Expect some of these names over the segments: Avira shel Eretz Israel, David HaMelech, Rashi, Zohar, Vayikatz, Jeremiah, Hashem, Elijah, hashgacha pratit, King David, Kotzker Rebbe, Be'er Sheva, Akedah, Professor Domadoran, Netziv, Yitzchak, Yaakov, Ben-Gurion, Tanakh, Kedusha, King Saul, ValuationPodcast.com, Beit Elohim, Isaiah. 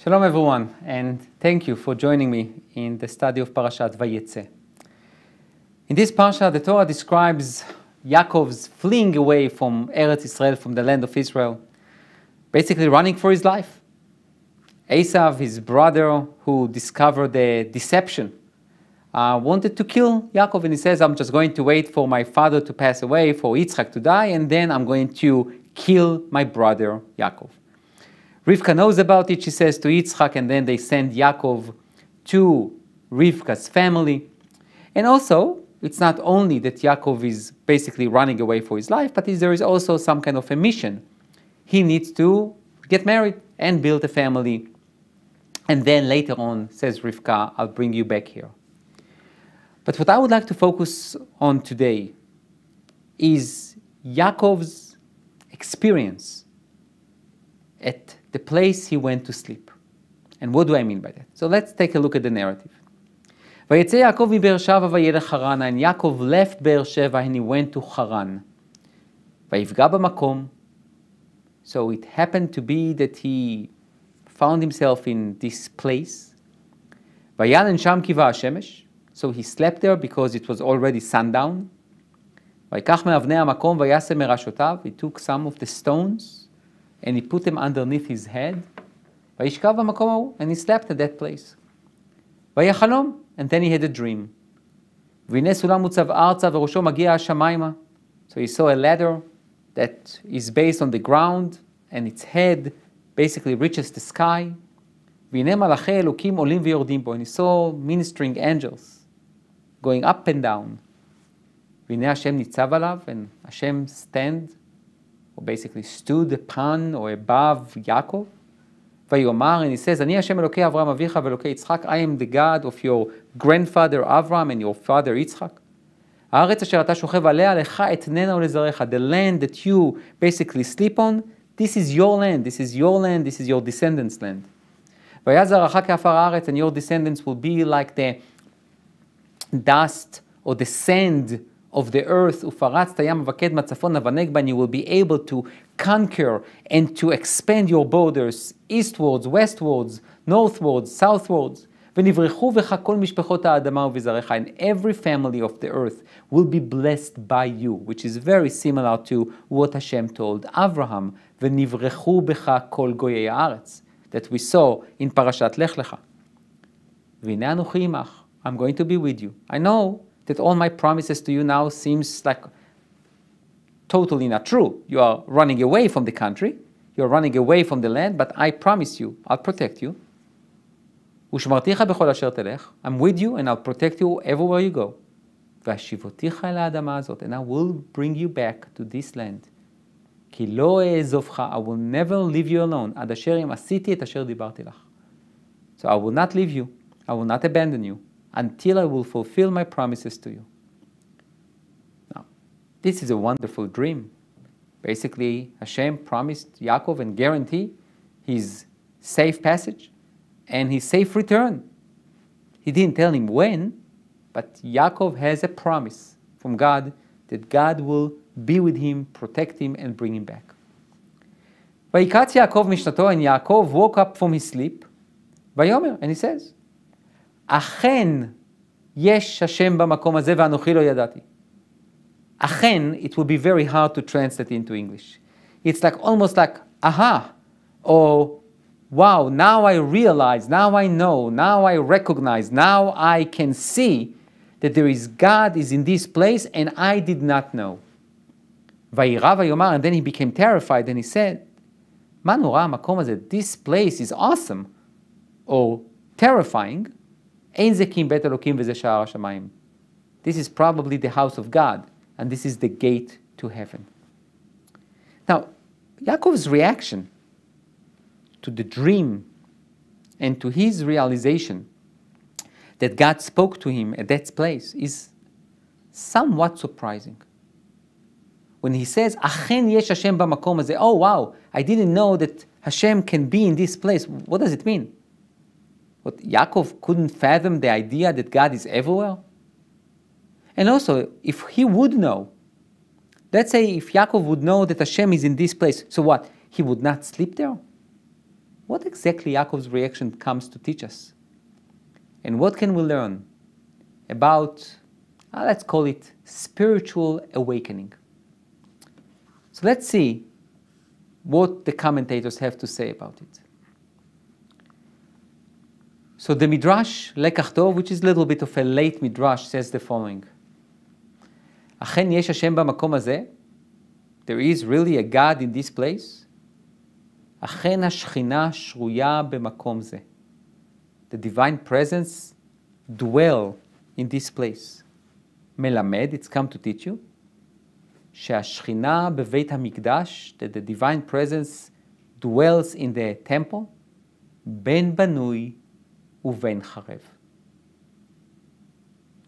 Shalom everyone, and thank you for joining me in the study of Parashat Vayetze. In this parasha, the Torah describes Yaakov's fleeing away from Eretz Israel, from the land of Israel, basically running for his life. Esav, his brother, who discovered the deception, wanted to kill Yaakov, and he says, I'm just going to wait for my father to pass away, for Yitzchak to die, and then I'm going to kill my brother Yaakov. Rivka knows about it, she says to Yitzchak, and then they send Yaakov to Rivka's family. And also, it's not only that Yaakov is basically running away for his life, but there is also some kind of a mission. He needs to get married and build a family. And then later on, says Rivka, I'll bring you back here. But what I would like to focus on today is Yaakov's experience at the place he went to sleep. And what do I mean by that? So let's take a look at the narrative. Vayetze Yaakov mi Be'er Sheva vayelech Haran, and Yaakov left Be'er Sheva and he went to Haran. Vayifga b'makom. So it happened to be that he found himself in this place. Vayanen sham ki va'ashemesh. So he slept there because it was already sundown. Vayikach me'avnei ha'makom vayase merashotav. He took some of the stones and he put them underneath his head, and he slept at that place. And then he had a dream. So he saw a ladder that is based on the ground, and its head basically reaches the sky. And he saw ministering angels going up and down. And Hashem stands, or basically stood upon or above Yaakov. And he says, I am the God of your grandfather Avraham and your father Yitzchak. The land that you basically sleep on, this is your land, this is your land, this is your descendants' land. And your descendants will be like the dust or the sand of the earth, and you will be able to conquer and to expand your borders eastwards, westwards, northwards, southwards. And every family of the earth will be blessed by you, which is very similar to what Hashem told Avraham, that we saw in Parashat Lech Lecha. I'm going to be with you. I know that all my promises to you now seems like totally not true. You are running away from the country, you are running away from the land, but I promise you, I'll protect you. I'm with you and I'll protect you everywhere you go. And I will bring you back to this land. I will never leave you alone. So I will not leave you, I will not abandon you, until I will fulfill my promises to you. Now, this is a wonderful dream. Basically, Hashem promised Yaakov and guaranteed his safe passage and his safe return. He didn't tell him when, but Yaakov has a promise from God that God will be with him, protect him, and bring him back. Vayikatz Yaakov mishnato, and Yaakov woke up from his sleep, vayomer, and he says, Achen yesh Hashem b'makom hazeh v'anochi lo yadati. Achen, it will be very hard to translate into English. It's like almost like, aha, or wow, now I realize, now I know, now I recognize, now I can see that there is God is in this place and I did not know. Vayira vayomar, and then he became terrified and he said, Ma nora ha'makom hazeh, this place is awesome, or terrifying. This is probably the house of God, and this is the gate to heaven. Now, Yaakov's reaction to the dream and to his realization that God spoke to him at that place is somewhat surprising. When he says, Achen yesh Hashem b'makom hazeh, oh wow, I didn't know that Hashem can be in this place. What does it mean? But Yaakov couldn't fathom the idea that God is everywhere. And also, if he would know, let's say if Yaakov would know that Hashem is in this place, so what? He would not sleep there? what exactly Yaakov's reaction comes to teach us? And what can we learn about, let's call it, spiritual awakening? So let's see what the commentators have to say about it. So the Midrash Lekachtov, which is a little bit of a late Midrash, says the following. Achen yesh Hashem b'makom hazeh. There is really a God in this place. Achen haShchina shruya b'makom zeh. The divine presence dwell in this place. Melamed, it's come to teach you. SheHashchina b'Beit Mikdash, that the divine presence dwells in the temple. Ben banui uven charev.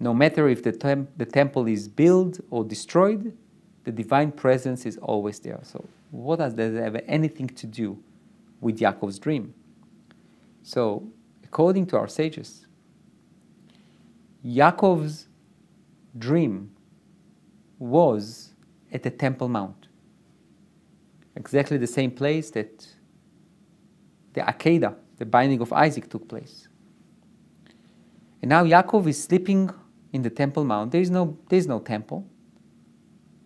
No matter if the temple is built or destroyed, the divine presence is always there. So what does that have anything to do with Yaakov's dream? So according to our sages, Yaakov's dream was at the Temple Mount, exactly the same place that the Akedah, the binding of Isaac, took place. And now Yaakov is sleeping in the Temple Mount. There is no temple.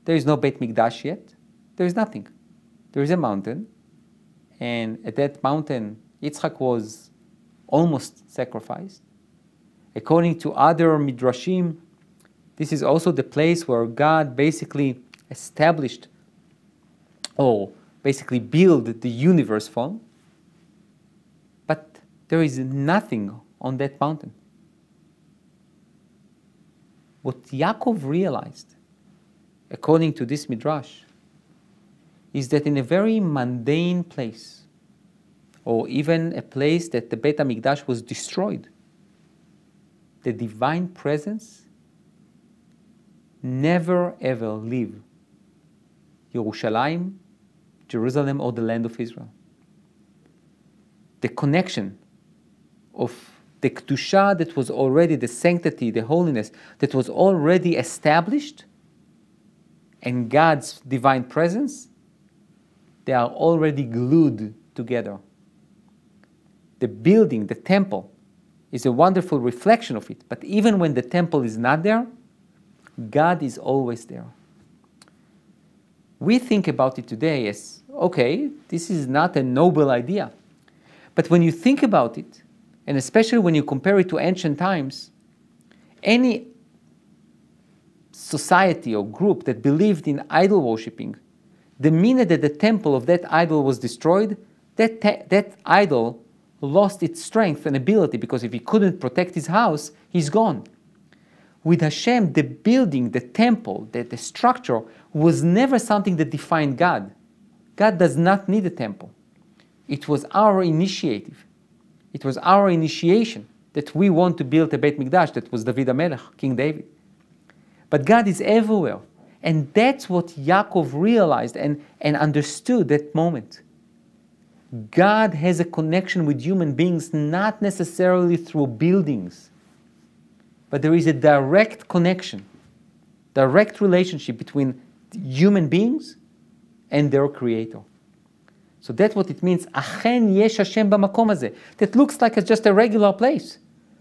There is no Beit Mikdash yet. There is nothing. There is a mountain, and at that mountain, Yitzchak was almost sacrificed. According to other midrashim, this is also the place where God basically established or basically built the universe from. But there is nothing on that mountain. What Yaakov realized, according to this midrash, is that in a very mundane place, or even a place that the Beit HaMikdash was destroyed, the divine presence never ever leave Yerushalayim, Jerusalem, or the land of Israel. The connection of the Kedusha that was already, the sanctity, the holiness, that was already established, and God's divine presence, they are already glued together. The building, the temple, is a wonderful reflection of it. But even when the temple is not there, God is always there. We think about it today as, okay, this is not a noble idea. But when you think about it, and especially when you compare it to ancient times, any society or group that believed in idol worshipping, the minute that the temple of that idol was destroyed, that idol lost its strength and ability, because if he couldn't protect his house, he's gone. With Hashem, the building, the temple, the structure, was never something that defined God. God does not need a temple. It was our initiative. It was our initiation that we want to build a Beit Mikdash. That was David HaMelech, King David. But God is everywhere. And that's what Yaakov realized and understood that moment. God has a connection with human beings, not necessarily through buildings. But there is a direct connection, direct relationship between human beings and their Creator. So that's what it means, Achen yesh Hashem b'makom hazeh. That looks like it's just a regular place.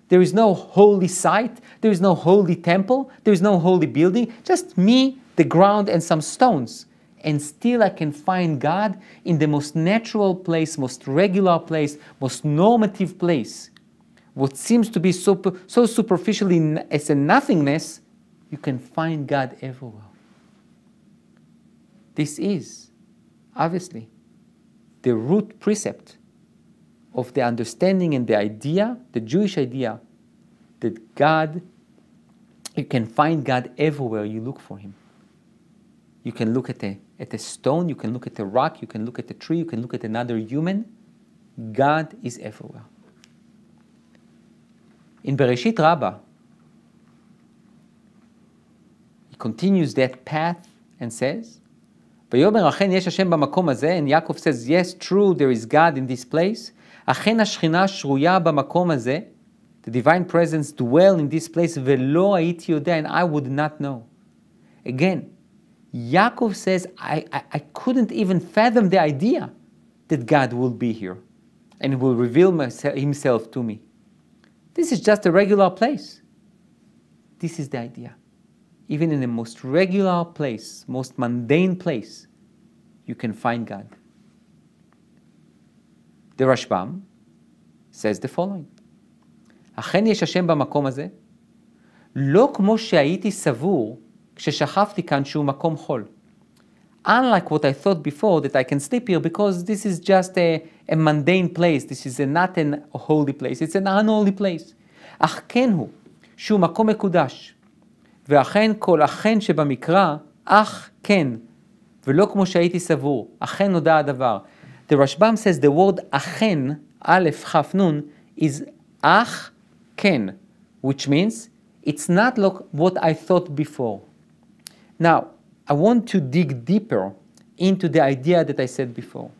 There is no holy site, there is no holy temple, there is no holy building, just me, the ground, and some stones. And still I can find God in the most natural place, most regular place, most normative place. What seems to be so superficially as a nothingness, you can find God everywhere. This is, obviously, the root precept of the understanding and the idea, the Jewish idea, that God, you can find God everywhere you look for Him. You can look at a stone, you can look at a rock, you can look at a tree, you can look at another human. God is everywhere. In Bereshit Rabbah, he continues that path and says, "Vayomer Achen yesh Hashem b'makom hazeh," and Yaakov says, yes, true, there is God in this place. Achen haShchina shruya b'makom hazeh, the divine presence dwell in this place. Ve'lo ha'iti yodea, and I would not know. Again, Yaakov says, I couldn't even fathom the idea that God will be here. and will reveal himself to me. This is just a regular place. This is the idea. Even in the most regular place, most mundane place, you can find God. The Rashbam says the following: אכן יש השם במקום הזה, לא כמו שהייתי סבור כששכבתי כאן שהוא מקום חול. Unlike what I thought before, that I can sleep here because this is just a mundane place, this is not an holy place, it's an unholy place. אך כן הוא, שהוא מקום מקודש, ואכן כל אכן שבמקרא, אך כן, ולא כמו שהייתי סבור, אכן נודע הדבר. The Rashbam says the word אכן, alef chaf nun, is אך כן, which means it's not like what I thought before. Now, I want to dig deeper into the idea that I said before.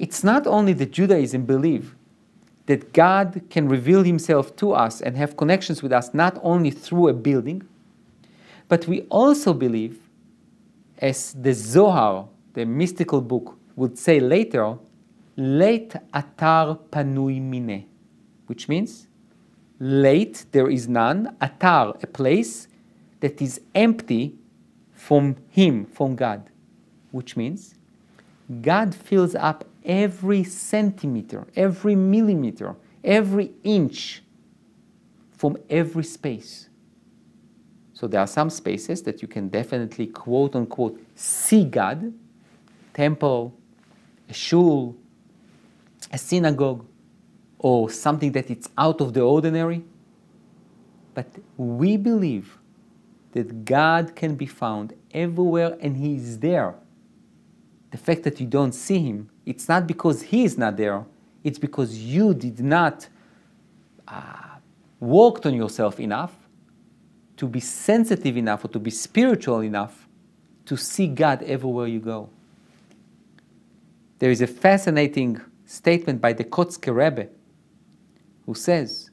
It's not only that Judaism believes that God can reveal himself to us and have connections with us, not only through a building, but we also believe, as the Zohar, the mystical book, would say later, late atar panui mine, which means late, there is none, atar, a place that is empty from him, from God, which means God fills up every centimeter, every millimeter, every inch from every space. So there are some spaces that you can definitely, quote unquote, see God, temple, a shul, a synagogue, or something that it's out of the ordinary. But we believe that God can be found everywhere and he is there. The fact that you don't see him, it's not because he is not there, it's because you did not work on yourself enough to be sensitive enough or to be spiritual enough to see God everywhere you go. There is a fascinating statement by the Kotzker Rebbe, who says,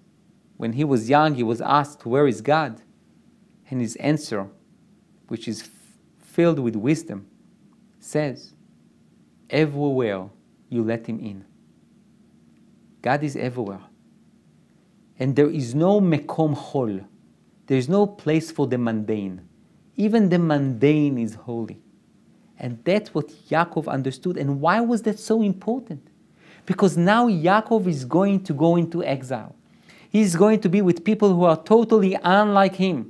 when he was young, he was asked, where is God? And his answer, which is filled with wisdom, says, everywhere you let him in. God is everywhere. And there is no mekom hol. There is no place for the mundane. Even the mundane is holy. And that's what Yaakov understood. And why was that so important? Because now Yaakov is going to go into exile. He's going to be with people who are totally unlike him.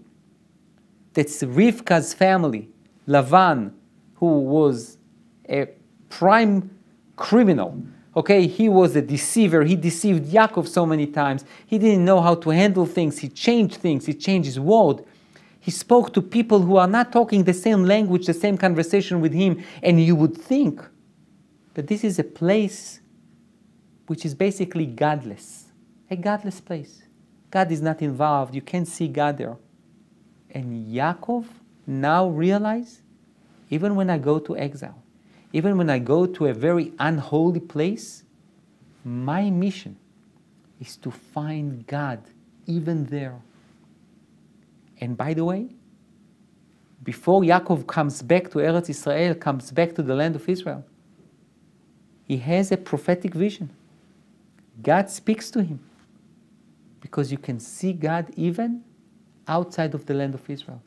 That's Rivka's family, Lavan, who was a prime criminal. Okay, he was a deceiver. He deceived Yaakov so many times. He didn't know how to handle things. He changed things. He changed his word. He spoke to people who are not talking the same language, the same conversation with him. And you would think that this is a place which is basically godless, a godless place. God is not involved. You can't see God there. And Yaakov now realizes, even when I go to exile, even when I go to a very unholy place, my mission is to find God even there. And by the way, before Yaakov comes back to Eretz Israel, comes back to the land of Israel, he has a prophetic vision. God speaks to him because you can see God even outside of the land of Israel.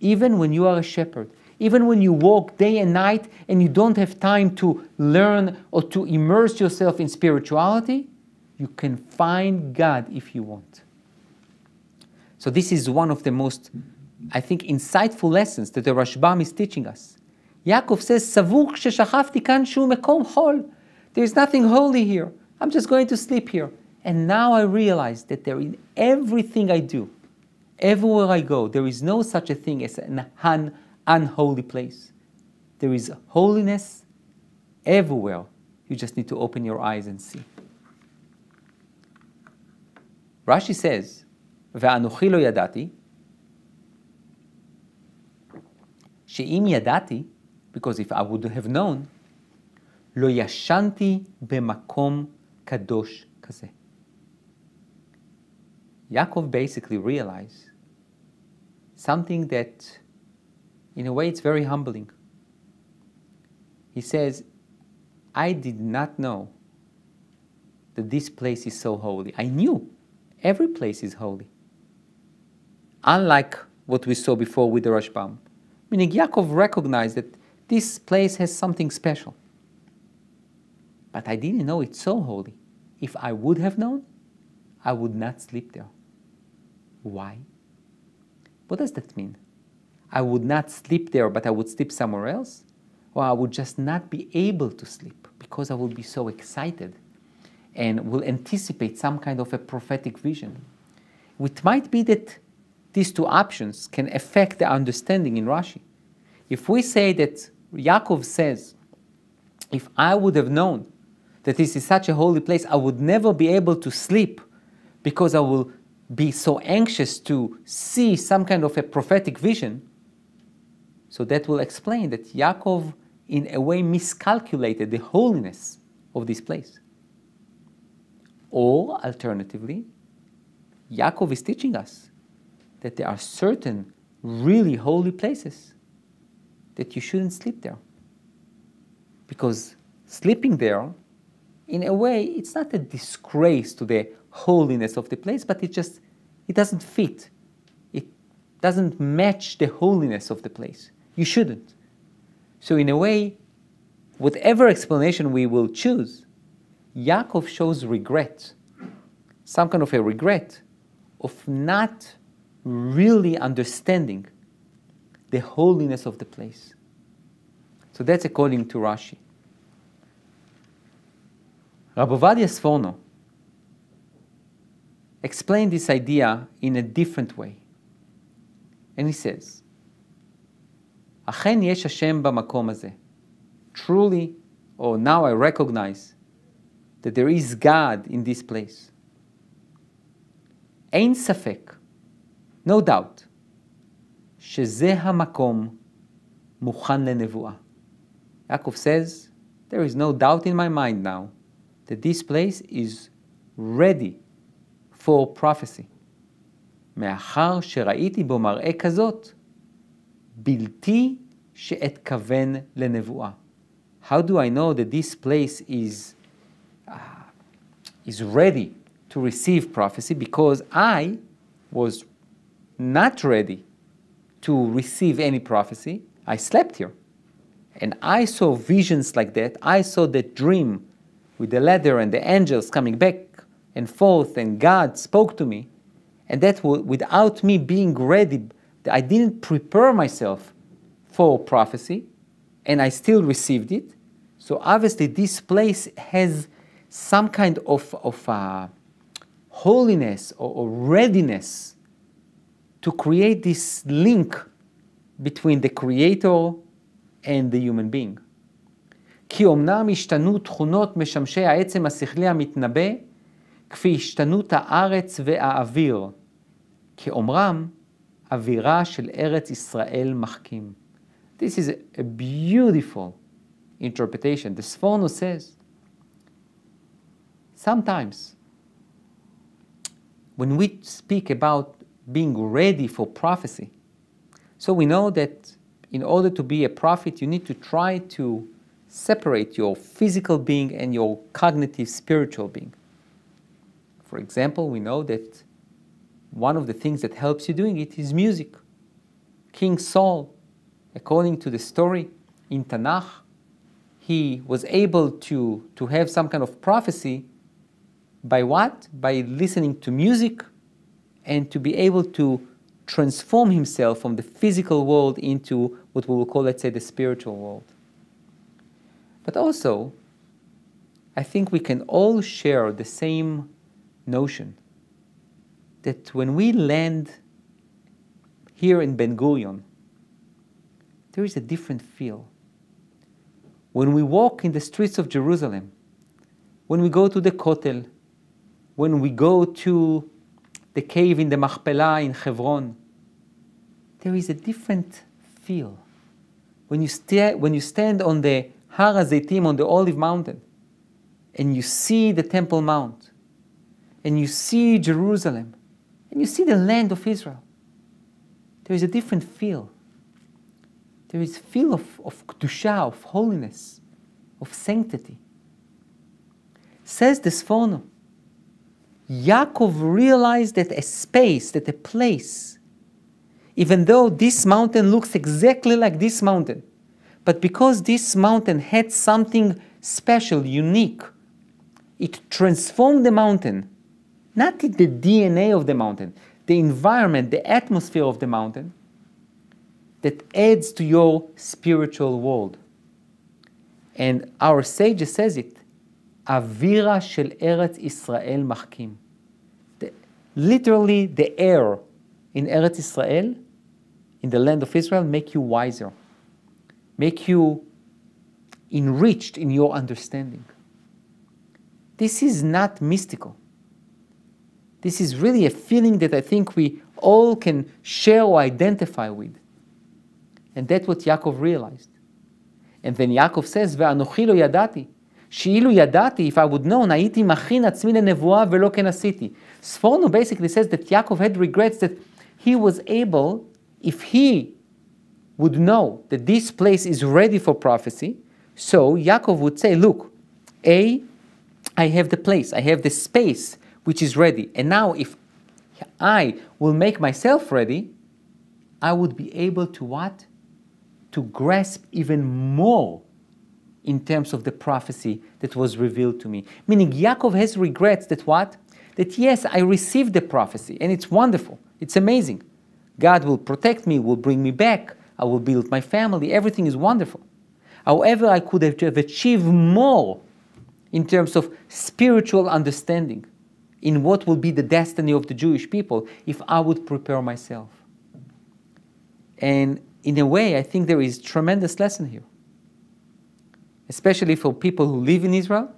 Even when you are a shepherd, even when you walk day and night and you don't have time to learn or to immerse yourself in spirituality, you can find God if you want. So this is one of the most, I think, insightful lessons that the Rashbam is teaching us. Yaakov says, "Savur sheshachafti kan shu mekom hol." There is nothing holy here. I'm just going to sleep here. And now I realize that there in everything I do, everywhere I go, there is no such a thing as an unholy place. There is holiness everywhere. You just need to open your eyes and see. Rashi says, "Ve'anochi lo yadati." She'im yadati, because if I would have known, lo yashanti b'makom kadosh kazeh. Yaakov basically realized something that, in a way, it's very humbling. He says, I did not know that this place is so holy. I knew every place is holy. Unlike what we saw before with the Rashbam. Meaning Yaakov recognized that this place has something special. But I didn't know it's so holy. If I would have known, I would not sleep there. Why? What does that mean? I would not sleep there, but I would sleep somewhere else? Or I would just not be able to sleep because I would be so excited and will anticipate some kind of a prophetic vision. It might be that these two options can affect the understanding in Rashi. If we say that Yaakov says, if I would have known that this is such a holy place, I would never be able to sleep because I will be so anxious to see some kind of a prophetic vision. So that will explain that Yaakov, in a way, miscalculated the holiness of this place. Or, alternatively, Yaakov is teaching us that there are certain really holy places that you shouldn't sleep there. Because sleeping there, in a way, it's not a disgrace to the holiness of the place, but it doesn't fit. It doesn't match the holiness of the place. You shouldn't. So in a way, whatever explanation we will choose, Yaakov shows regret, some kind of a regret of not really understanding the holiness of the place. So that's according to Rashi. Rabbeinu Ovadia Sforno explained this idea in a different way. And he says, "Achen yesh Hashem b'makom hazeh." Truly, or now I recognize that there is God in this place. Ein safek, no doubt, shezeh hamakom muchan lenevuah. Yaakov says, there is no doubt in my mind now that this place is ready for prophecy. מאחר שראיתי בו מראה כזאת, בלתי שאתכוון לנבואה. How do I know that this place is ready to receive prophecy? Because I was not ready to receive any prophecy. I slept here. And I saw visions like that. I saw that dream with the ladder and the angels coming back and forth, and God spoke to me. And that without me being ready, I didn't prepare myself for prophecy, and I still received it. So obviously this place has some kind of holiness or readiness to create this link between the Creator and the human being. כי אומנם השתנו תכונות משמשי העצם השכלי המתנבא, כפי השתנות הארץ והאוויר, כאומרם, אווירה של ארץ ישראל מחכים. This is a beautiful interpretation. The Sforno says, sometimes, when we speak about being ready for prophecy, so we know that in order to be a prophet, you need to try to separate your physical being and your cognitive spiritual being. For example, we know that one of the things that helps you doing it is music. King Saul, according to the story in Tanakh, he was able to have some kind of prophecy by what? By listening to music and to be able to transform himself from the physical world into what we will call, let's say, the spiritual world. But also, I think we can all share the same notion that when we land here in Ben-Gurion, there is a different feel. When we walk in the streets of Jerusalem, when we go to the Kotel, when we go to the cave in the Machpelah in Hebron, there is a different feel. When you stand on the Har HaZeitim, on the Olive Mountain, and you see the Temple Mount, and you see Jerusalem, and you see the land of Israel, there is a different feel. There is a feel of Kedusha, of holiness, of sanctity. Says the Sforno, Yaakov realized that a space, that a place, even though this mountain looks exactly like this mountain, but because this mountain had something special, unique, it transformed the mountain, not the DNA of the mountain, the environment, the atmosphere of the mountain, that adds to your spiritual world. And our sage says it, Avira shel Eretz Israel machkim. Literally, the air in Eretz Israel, in the land of Israel, make you wiser, make you enriched in your understanding. This is not mystical. This is really a feeling that I think we all can share or identify with. And that's what Yaakov realized. And then Yaakov says, "Ve'anochi lo yadati, she'ilu yadati, if I would known, hayiti machin atzmi lenevuah ve'lo ken asiti." Sforno basically says that Yaakov had regrets that he was able, if he would know that this place is ready for prophecy, so Yaakov would say, look, A, I have the place, I have the space which is ready. And now if I will make myself ready, I would be able to what? To grasp even more in terms of the prophecy that was revealed to me. Meaning Yaakov has regrets that what? That yes, I received the prophecy and it's wonderful, it's amazing. God will protect me, will bring me back, I will build my family, everything is wonderful. However, I could have achieved more in terms of spiritual understanding in what will be the destiny of the Jewish people if I would prepare myself. And in a way, I think there is tremendous lesson here, especially for people who live in Israel,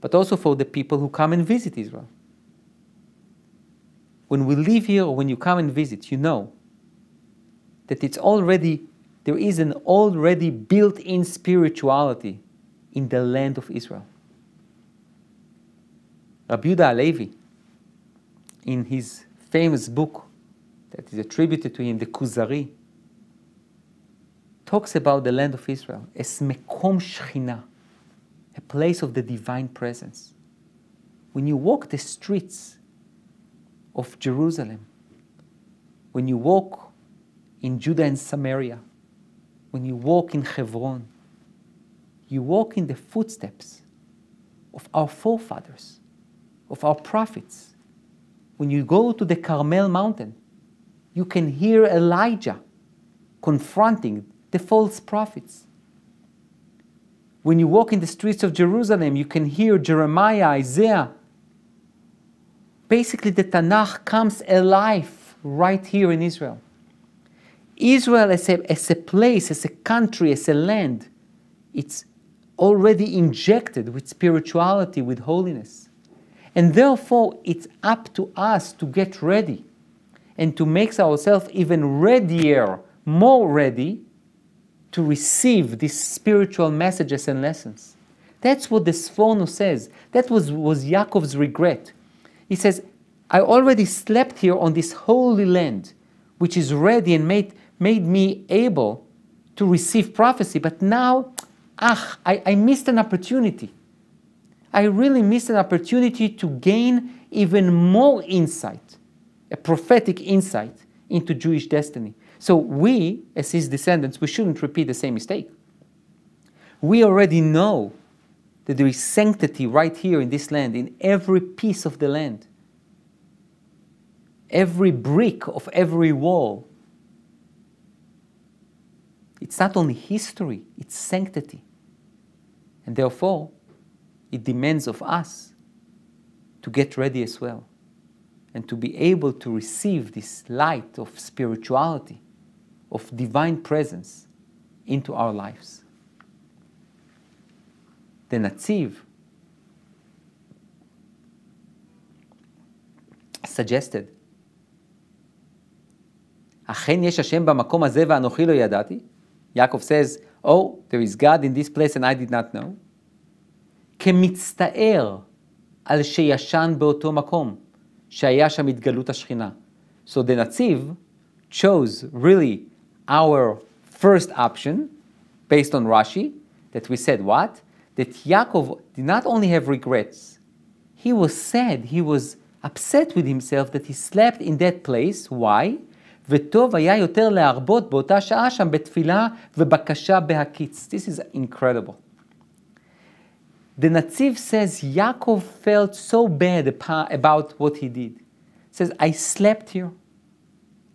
but also for the people who come and visit Israel. When we live here, or when you come and visit, you know that it's already, there is an already built-in spirituality in the land of Israel. Rabbi Yehuda Halevi, in his famous book that is attributed to him, the Kuzari, talks about the land of Israel as Mekom Shechina, a place of the divine presence. When you walk the streets of Jerusalem, when you walk in Judah and Samaria, when you walk in Hebron, you walk in the footsteps of our forefathers, of our prophets. When you go to the Carmel mountain, you can hear Elijah confronting the false prophets. When you walk in the streets of Jerusalem, you can hear Jeremiah, Isaiah. Basically, the Tanakh comes alive right here in Israel. Israel as a place, as a country, as a land, it's already injected with spirituality, with holiness. And therefore, it's up to us to get ready and to make ourselves even readier, more ready, to receive these spiritual messages and lessons. That's what the Sforno says. That was Yaakov's regret. He says, I already slept here on this holy land, which is ready and made me able to receive prophecy, but now, I missed an opportunity. I really missed an opportunity to gain even more insight, a prophetic insight into Jewish destiny. So we, as his descendants, we shouldn't repeat the same mistake. We already know that there is sanctity right here in this land, in every piece of the land, every brick of every wall. It's not only history, it's sanctity. And therefore, it demands of us to get ready as well and to be able to receive this light of spirituality, of divine presence into our lives. The Netziv suggested, "Achen yesh Hashem b'makom hazeh v'anochi lo yadati." Yaakov says, oh, there is God in this place and I did not know. כמצטער על שישן באותו מקום שהיה שם התגלות השכינה. So the Netziv chose really our first option based on Rashi that we said what? that Yaakov did not only have regrets, he was sad, he was upset with himself that he slept in that place. Why? This is incredible. The Netziv says Yaakov felt so bad about what he did. He says, I slept here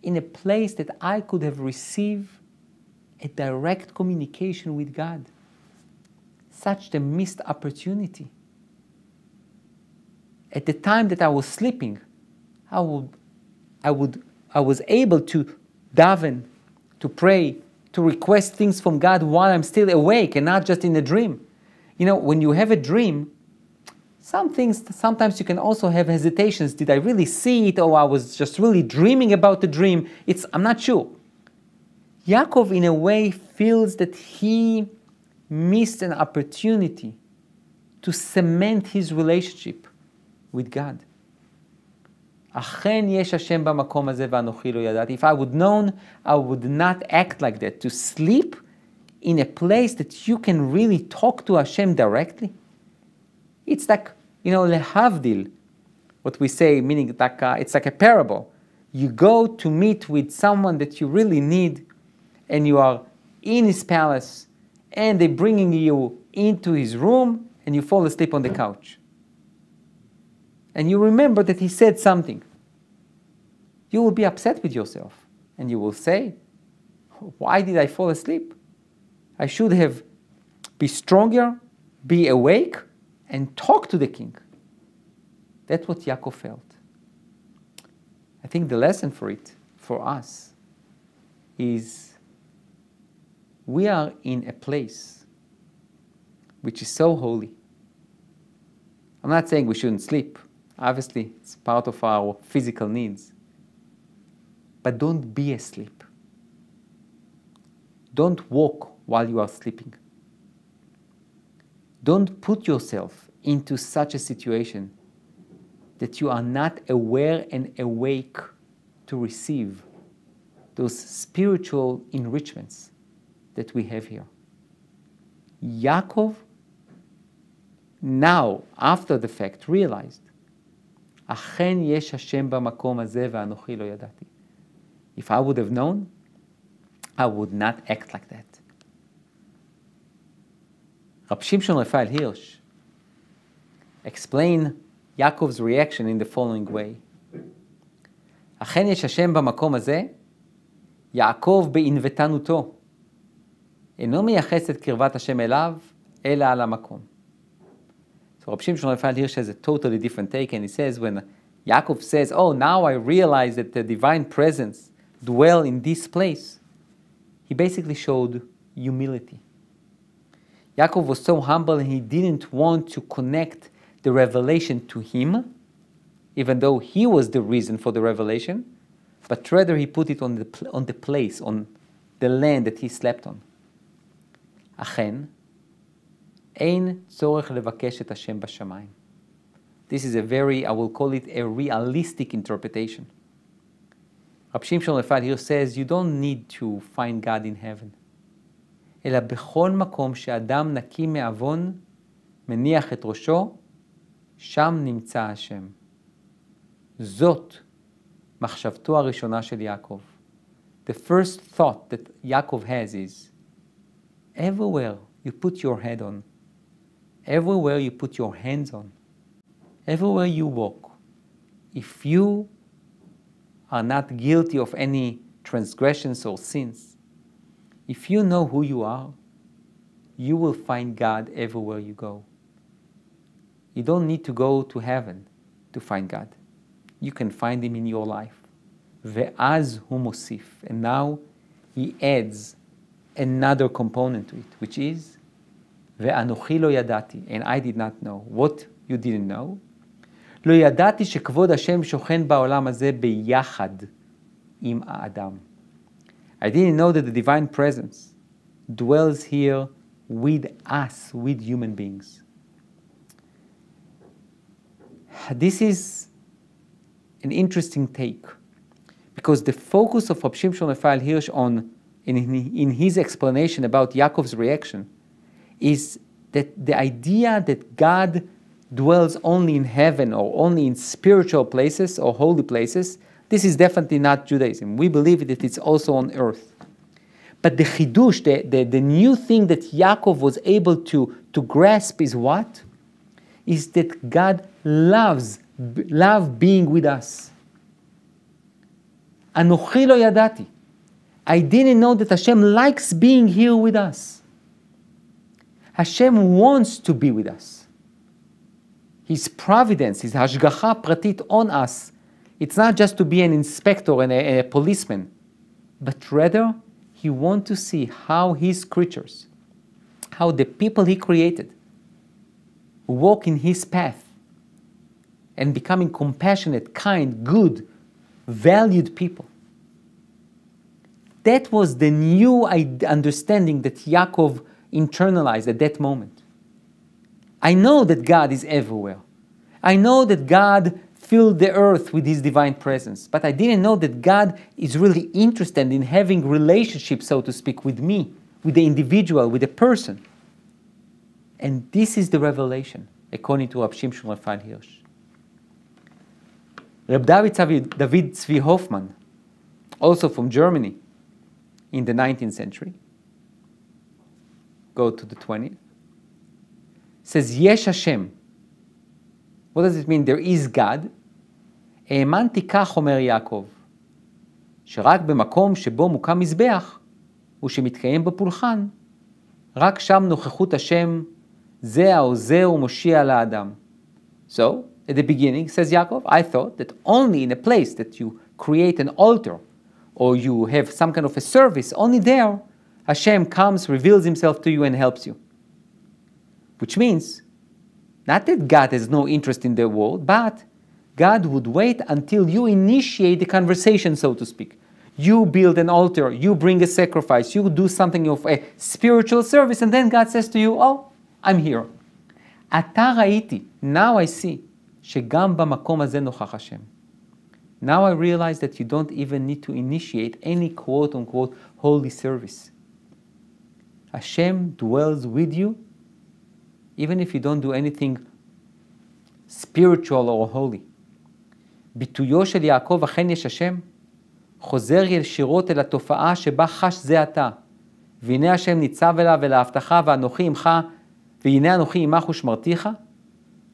in a place that I could have received a direct communication with God. Such a missed opportunity. At the time that I was sleeping, I was able to daven, to pray, to request things from God while I'm still awake and not just in a dream. You know, when you have a dream, some things, sometimes you can also have hesitations. Did I really see it? Or I was just really dreaming about the dream? I'm not sure. Yaakov, in a way, feels that he missed an opportunity to cement his relationship with God. If I would known, I would not act like that. To sleep in a place that you can really talk to Hashem directly. It's like, you know, lehavdil, what we say, meaning like it's like a parable. You go to meet with someone that you really need, and you are in his palace, and they're bringing you into his room, and you fall asleep on the couch. And you remember that he said something. You will be upset with yourself, and you will say, why did I fall asleep? I should have been stronger, be awake, and talk to the king. That's what Yaakov felt. I think the lesson for us, is we are in a place which is so holy. I'm not saying we shouldn't sleep. Obviously, it's part of our physical needs. But don't be asleep. Don't walk while you are sleeping. Don't put yourself into such a situation that you are not aware and awake to receive those spiritual enrichments that we have here. Yaakov, now, after the fact, realized, if I would have known, I would not act like that. Rav Shimshon Raphael Hirsch explained Yaakov's reaction in the following way. Achen yesh Hashem b'makom hazeh, Yaakov beinvetanuto, eno miyaches et kirvat Hashem elav, ela al hamakom. So Rav Shimshon Raphael Hirsch has a totally different take, and he says when Yaakov says, oh, now I realize that the divine presence dwells in this place, he basically showed humility. Yaakov was so humble and he didn't want to connect the revelation to him, even though he was the reason for the revelation, but rather he put it on the place, on the land that he slept on. Achen, ein tzorech levakesh et Hashem b'shamayim. This is a very, I will call it a realistic interpretation. Rav Shimshon Raphael here says, you don't need to find God in heaven. אלא בכל מקום שאדם נקי מעוון, מניח את ראשו, שם נמצא השם. זאת מחשבתו הראשונה של יעקב. The first thought that Yaakov has is, everywhere you put your head on, everywhere you put your hands on, everywhere you walk, if you are not guilty of any transgressions or sins, if you know who you are, you will find God everywhere you go. You don't need to go to heaven to find God. You can find Him in your life. Ve'az hu mosif. And now he adds another component to it, which is ve'anochi lo yadati. And I did not know. What you didn't know? Lo yadati shekvod Hashem shochen ba'olam hazeh beyachad im ha'adam. I didn't know that the Divine Presence dwells here with us, with human beings. This is an interesting take, because the focus of Rav Shimshon Raphael Hirsch in his explanation about Yaakov's reaction is that the idea that God dwells only in heaven or only in spiritual places or holy places, this is definitely not Judaism. We believe that it's also on earth. But the chidush, the new thing that Yaakov was able to grasp is what? Is that God loves being with us. Anochi lo yadati. I didn't know that Hashem likes being here with us. Hashem wants to be with us. His providence, His hashgacha pratit on us, it's not just to be an inspector and a policeman, but rather He wants to see how His creatures, how the people He created, walk in His path and becoming compassionate, kind, good, valued people. That was the new understanding that Yaakov internalized at that moment. I know that God is everywhere. I know that God filled the earth with His divine presence, but I didn't know that God is really interested in having relationships, so to speak, with me, with the individual, with the person. And this is the revelation, according to Rav Shimshon Raphael Hirsch. Rabbi David Zvi Hoffman, also from Germany, in the 19th century, go to the 20th, says, Yesh Hashem. What does it mean? There is God. E'emanti kach, omer Yaakov, sherak b'makom shebo mukam mizbeach, u'shemitkayem b'pulchan, rak sham nochechut Hashem, zeh o zeh u'moshia la'adam. So, at the beginning, says Yaakov, I thought that only in a place that you create an altar or you have some kind of a service, only there Hashem comes, reveals Himself to you and helps you. Which means, not that God has no interest in the world, but God would wait until you initiate the conversation, so to speak. You build an altar, you bring a sacrifice, you do something of a spiritual service, and then God says to you, oh, I'm here. Ata ra'iti, now I see. Now I realize that you don't even need to initiate any quote-unquote holy service. Hashem dwells with you, even if you don't do anything spiritual or holy. ביטויו של יעקב אכן יש השם, חוזר ישירות אל התופעה שבה חש זה עתה, והנה השם ניצב אליו ולהבטחה ואנוכי עמך, והנה אנוכי עמך ושמרתיך.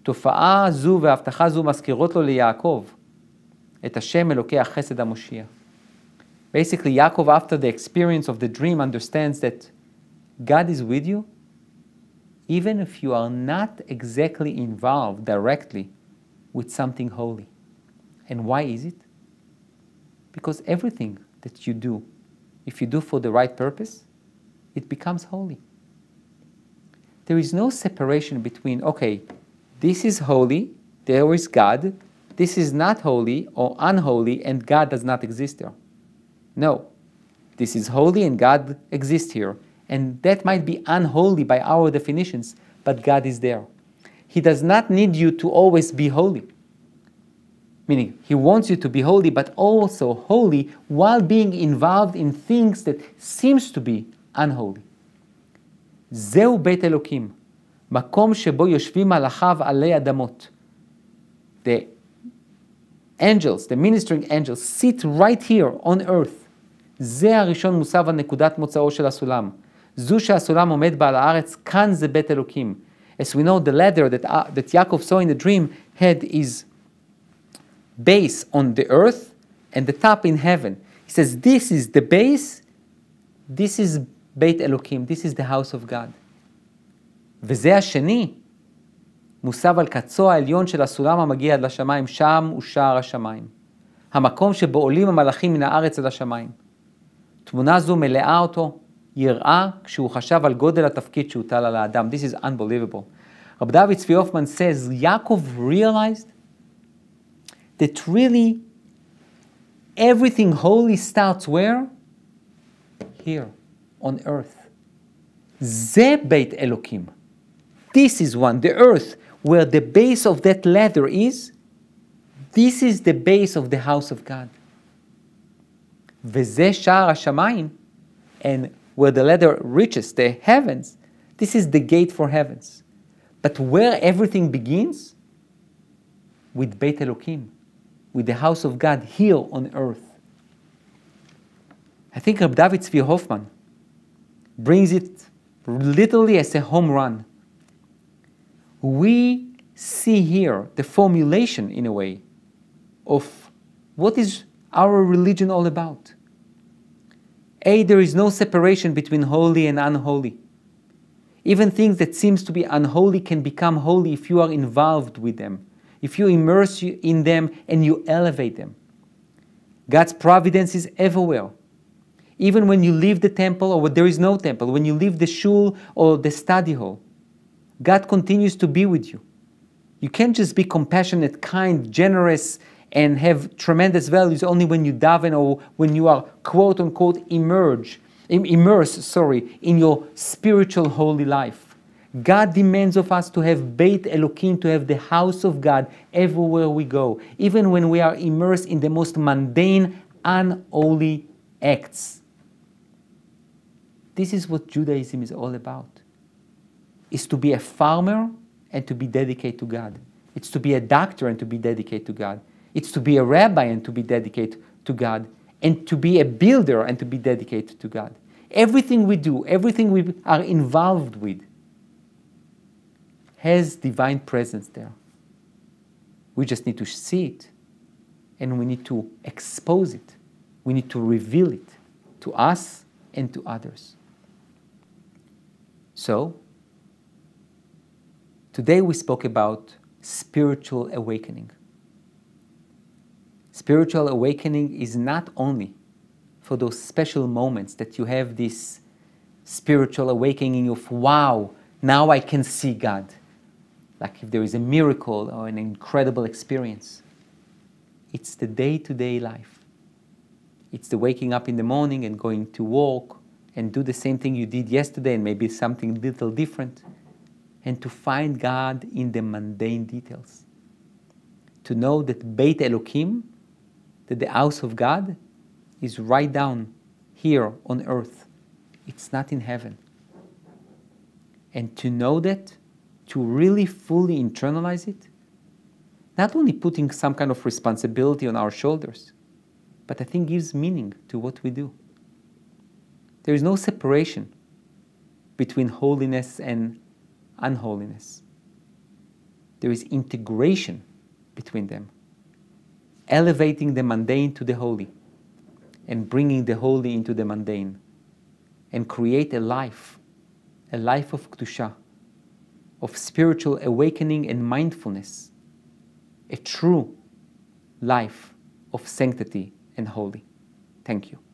תופעה זו והבטחה זו מזכירות לו ליעקב את השם אלוקי החסד המושיע. Basically, Yaakov, after the experience of the dream, understands that God is with you, even if you are not exactly involved directly with something holy. And why is it? Because everything that you do, if you do for the right purpose, it becomes holy. There is no separation between, okay, this is holy, there is God. This is not holy or unholy, and God does not exist there. No. This is holy and God exists here. And that might be unholy by our definitions, but God is there. He does not need you to always be holy. Meaning, He wants you to be holy, but also holy while being involved in things that seems to be unholy. Zeu Beit Elokim. מקום שבו יושבים מלאכיו עלי אדמות. The angels, the ministering angels, sit right here on earth. זה הראשון מוסב על נקודת מוצאו של הסולם. זו שהסולם עומד בעל הארץ, כאן זה בית אלוקים. As we know, the ladder that Yaakov saw in the dream had his base on the earth and the top in heaven. He says, this is the base, this is Beit Elokim, this is the house of God. וזה השני, מוסב על קצו העליון של הסולם המגיע עד לשמיים, שם ושער השמיים. המקום שבו עולים המלאכים מן הארץ עד השמיים. תמונה זו מלאה אותו, יראה כשהוא חשב על גודל התפקיד שהוטל על האדם. This is unbelievable. רב דוד צבי הופמן says, Yaakov realized that really everything holy starts where? Here, on earth. זה בית אלוקים. This is one, the earth, where the base of that ladder is. This is the base of the house of God. וזה שער השמיים, and where the ladder reaches the heavens, This is the gate for heavens. But where everything begins? With Beit Elohim, with the house of God here on earth. I think Rabbi David Zvi Hoffman brings it literally as a home run. We see here the formulation, in a way, of what is our religion all about. A, there is no separation between holy and unholy. Even things that seem to be unholy can become holy if you are involved with them, if you immerse you in them and you elevate them. God's providence is everywhere. Even when you leave the temple, or when there is no temple, when you leave the shul or the study hall, God continues to be with you. You can't just be compassionate, kind, generous, and have tremendous values only when you daven or when you are, quote unquote, immersed, in your spiritual holy life. God demands of us to have Beit Elohim, to have the house of God everywhere we go, even when we are immersed in the most mundane, unholy acts. This is what Judaism is all about. It's to be a farmer and to be dedicated to God. It's to be a doctor and to be dedicated to God. It's to be a rabbi and to be dedicated to God. And to be a builder and to be dedicated to God. Everything we do, everything we are involved with, has divine presence there. We just need to see it, and we need to expose it. We need to reveal it to us and to others. So, today we spoke about spiritual awakening. Spiritual awakening is not only for those special moments that you have this spiritual awakening of, wow, now I can see God. Like if there is a miracle or an incredible experience. It's the day-to-day life. It's the waking up in the morning and going to work and do the same thing you did yesterday and maybe something little different. And to find God in the mundane details. To know that Beit Elohim, that the house of God is right down here on earth. It's not in heaven. And to know that, to really fully internalize it, not only putting some kind of responsibility on our shoulders, but I think gives meaning to what we do. There is no separation between holiness and unholiness. There is integration between them, elevating the mundane to the holy and bringing the holy into the mundane and create a life of Kedusha, of spiritual awakening and mindfulness, a true life of sanctity and holy. Thank you.